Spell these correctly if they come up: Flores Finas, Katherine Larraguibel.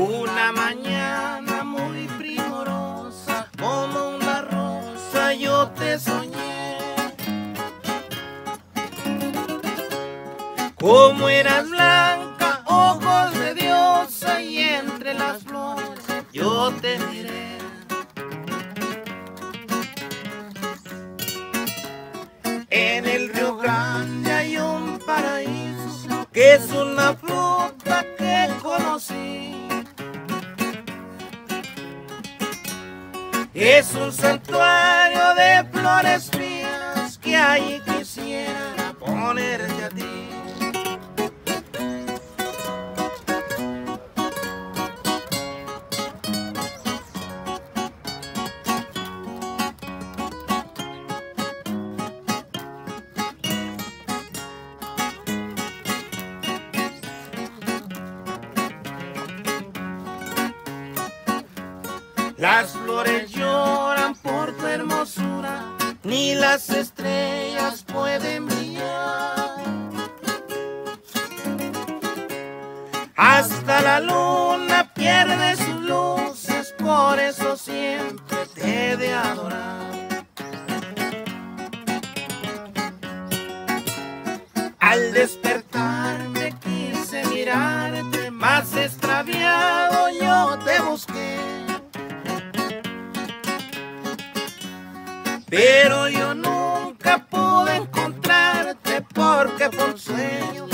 Una mañana muy primorosa, como una rosa yo te soñé. Como eras blanca, ojos de diosa, y entre las flores yo te miré. En el Río Grande hay un paraíso, que es una fruta que conocí. Es un santuario de flores finas, que allí quisiera ponerte a ti. Las flores lloran por tu hermosura, ni las estrellas pueden brillar. Hasta la luna pierde sus luces, por eso siempre te he de adorar. Al despertarme quise mirarte, más extraviado yo te busqué. Pero yo nunca pude encontrarte, porque fue un sueño.